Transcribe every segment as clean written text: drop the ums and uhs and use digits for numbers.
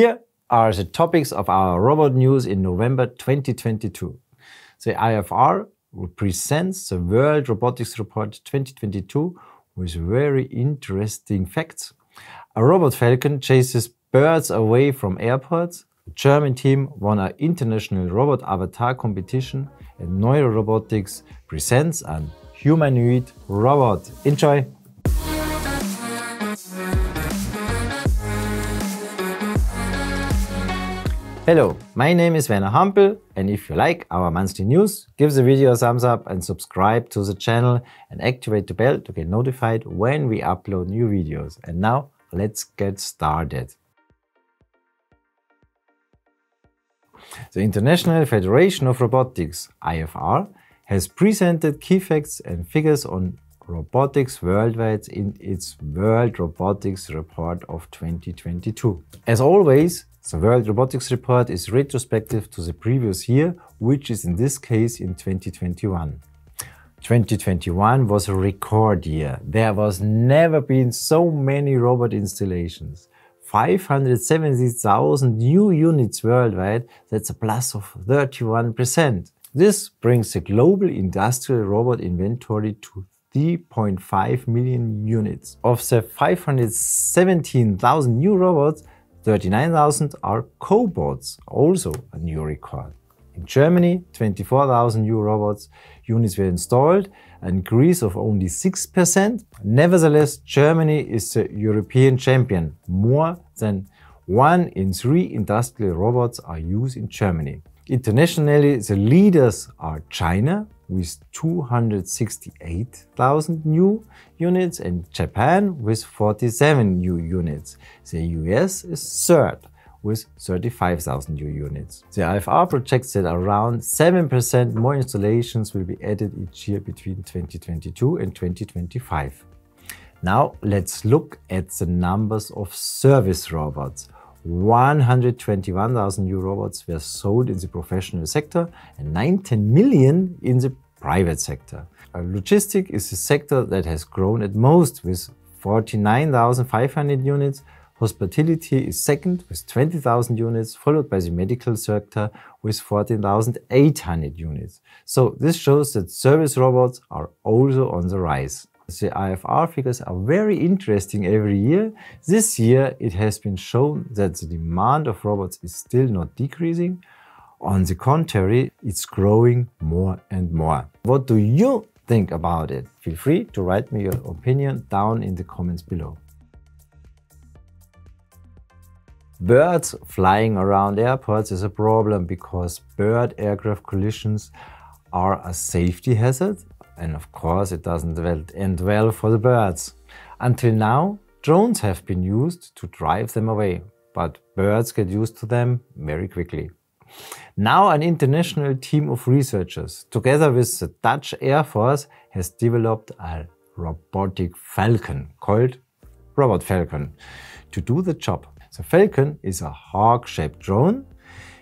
Here are the topics of our robot news in November 2022. The IFR presents the World Robotics Report 2022 with very interesting facts. A robot falcon chases birds away from airports. The German team won an international robot avatar competition, and Neura Robotics presents an humanoid robot. Enjoy! Hello, my name is Werner Hampel, and if you like our monthly news, give the video a thumbs up and subscribe to the channel and activate the bell to get notified when we upload new videos. And now, let's get started. The International Federation of Robotics, IFR, has presented key facts and figures on robotics worldwide in its World Robotics Report of 2022. As always, the World Robotics Report is retrospective to the previous year, which is in this case in 2021. 2021 was a record year. There was never been so many robot installations. 570,000 new units worldwide, that's a plus of 31%. This brings the global industrial robot inventory to 3.5 million units. Of the 517,000 new robots, 39,000 are cobots, also a new record. In Germany, 24,000 new robots units were installed, an increase of only 6%. Nevertheless, Germany is the European champion. More than 1 in 3 industrial robots are used in Germany. Internationally, the leaders are China with 268,000 new units and Japan with 47 new units. The US is third with 35,000 new units. The IFR projects that around 7% more installations will be added each year between 2022 and 2025. Now let's look at the numbers of service robots. 121,000 new robots were sold in the professional sector and 19 million in the private sector. Logistics is the sector that has grown at most with 49,500 units. Hospitality is second with 20,000 units, followed by the medical sector with 14,800 units. So this shows that service robots are also on the rise. The IFR figures are very interesting every year. This year it has been shown that the demand of robots is still not decreasing. On the contrary, it's growing more and more. What do you think about it? Feel free to write me your opinion down in the comments below. Birds flying around airports is a problem because bird-aircraft collisions are a safety hazard. And of course, it doesn't end well for the birds. Until now, drones have been used to drive them away, but birds get used to them very quickly. Now an international team of researchers, together with the Dutch Air Force, has developed a robotic falcon called Robot Falcon to do the job. The Falcon is a hawk-shaped drone.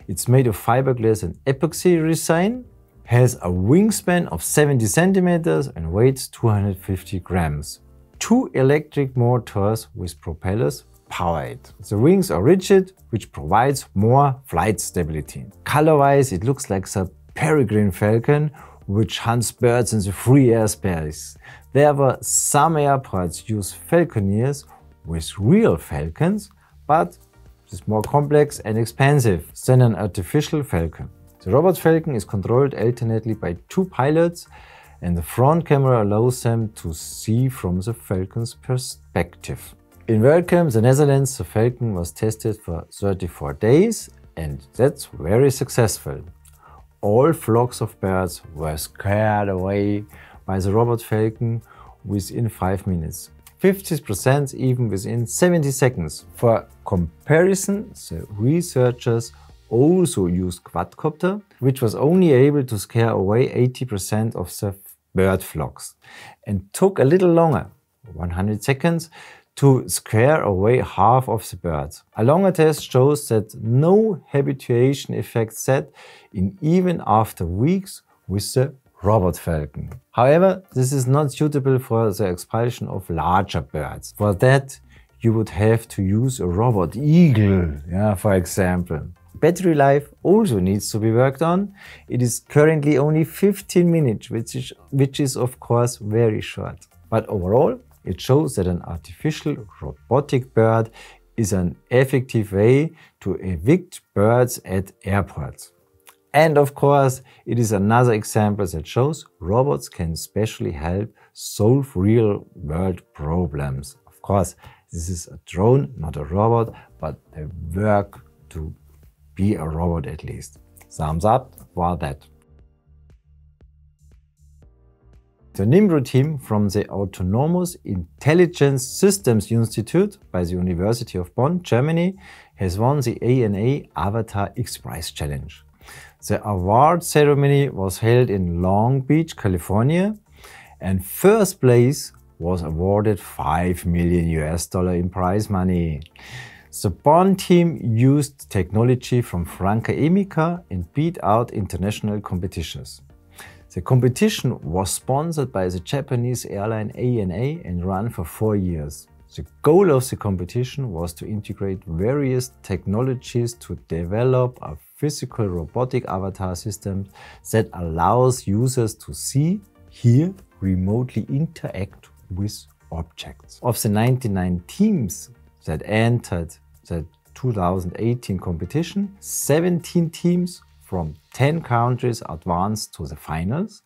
It's made of fiberglass and epoxy resin, has a wingspan of 70 centimeters and weighs 250 grams. 2 electric motors with propellers power it. The wings are rigid, which provides more flight stability. Color-wise, it looks like the peregrine falcon, which hunts birds in the free airspace. There were some airports use falconeers with real falcons, but it's more complex and expensive than an artificial falcon. The Robot Falcon is controlled alternately by 2 pilots, and the front camera allows them to see from the Falcon's perspective. In Werken, the Netherlands, the Falcon was tested for 34 days, and that's very successful. All flocks of birds were scared away by the Robot Falcon within 5 minutes. 50% even within 70 seconds. For comparison, the researchers also used quadcopter, which was only able to scare away 80% of the bird flocks and took a little longer, 100 seconds, to scare away half of the birds. A longer test shows that no habituation effect set in even after weeks with the Robot Falcon. However, this is not suitable for the expulsion of larger birds. For that, you would have to use a robot eagle, yeah, for example. Battery life also needs to be worked on. It is currently only 15 minutes, which is of course very short. But overall, it shows that an artificial robotic bird is an effective way to evict birds at airports. And of course, it is another example that shows robots can especially help solve real-world problems. Of course, this is a drone, not a robot, but they work to be a robot at least. Thumbs up for that. The NimbRo team from the Autonomous Intelligence Systems Institute by the University of Bonn, Germany, has won the ANA Avatar XPRIZE Challenge. The award ceremony was held in Long Beach, California, and first place was awarded $5 million in prize money. The Bonn team used technology from Franka Emika and beat out international competitions. The competition was sponsored by the Japanese airline ANA and ran for 4 years. The goal of the competition was to integrate various technologies to develop a physical robotic avatar system that allows users to see, hear, remotely interact with objects. Of the 99 teams that entered the 2018 competition, 17 teams from 10 countries advanced to the finals,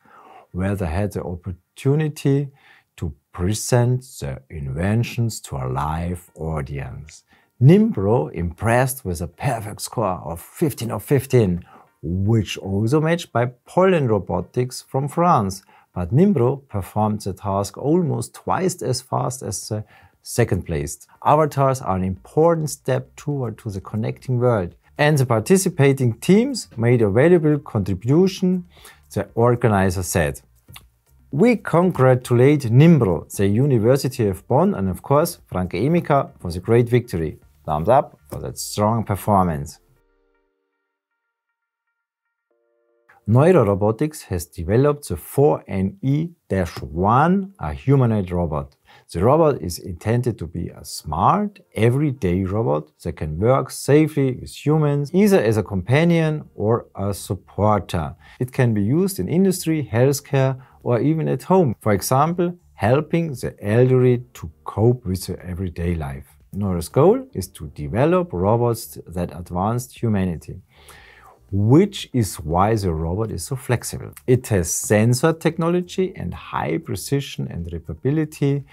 where they had the opportunity to present their inventions to a live audience. NimbRo impressed with a perfect score of 15 of 15, which also matched by Pollen Robotics from France. But NimbRo performed the task almost twice as fast as the second placed. Avatars are an important step toward to the connecting world, and the participating teams made a valuable contribution, the organizer said. We congratulate NimbRo, the University of Bonn, and of course Franka Emika for the great victory. Thumbs up for that strong performance. Neura Robotics has developed the 4NE-1, a humanoid robot. The robot is intended to be a smart, everyday robot that can work safely with humans, either as a companion or a supporter. It can be used in industry, healthcare, or even at home. For example, helping the elderly to cope with their everyday life. Neura's goal is to develop robots that advance humanity, which is why the robot is so flexible. It has sensor technology and high precision and reparability.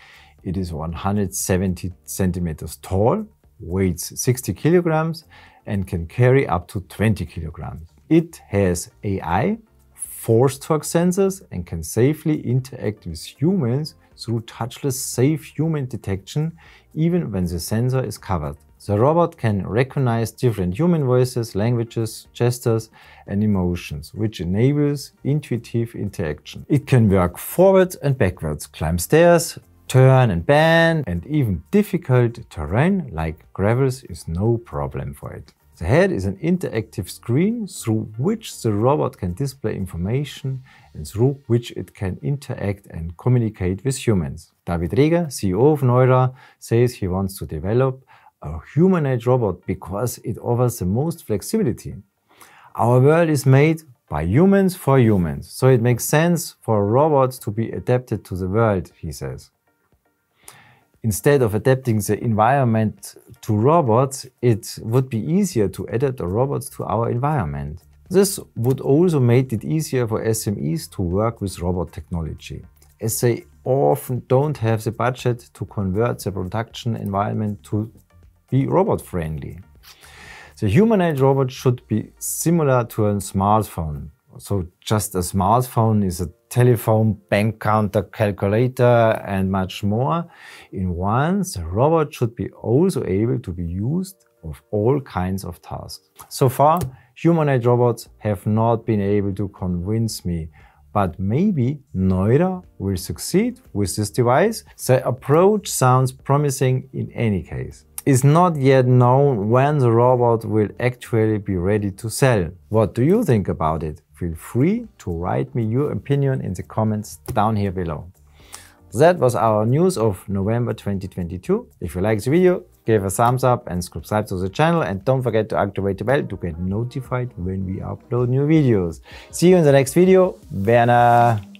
It is 170 centimeters tall, weighs 60 kilograms, and can carry up to 20 kilograms. It has AI, force torque sensors, and can safely interact with humans through touchless safe human detection, even when the sensor is covered. The robot can recognize different human voices, languages, gestures, and emotions, which enables intuitive interaction. It can work forwards and backwards, climb stairs, turn and bend, and even difficult terrain like gravels is no problem for it. The head is an interactive screen through which the robot can display information and through which it can interact and communicate with humans. David Reger, CEO of Neura, says he wants to develop a humanoid robot because it offers the most flexibility. Our world is made by humans for humans, so it makes sense for robots to be adapted to the world, he says. Instead of adapting the environment to robots, it would be easier to adapt the robots to our environment. This would also make it easier for SMEs to work with robot technology, as they often don't have the budget to convert the production environment to be robot-friendly. The humanoid robot should be similar to a smartphone. So just a smartphone is a telephone, bank counter, calculator, and much more in one. The robot should be also able to be used of all kinds of tasks. So far, humanoid robots have not been able to convince me, but maybe Neura will succeed with this device. The approach sounds promising in any case. It's not yet known when the robot will actually be ready to sell. What do you think about it? Feel free to write me your opinion in the comments down here below. That was our news of November 2022. If you like the video, give a thumbs up and subscribe to the channel, and don't forget to activate the bell to get notified when we upload new videos. See you in the next video. Werner!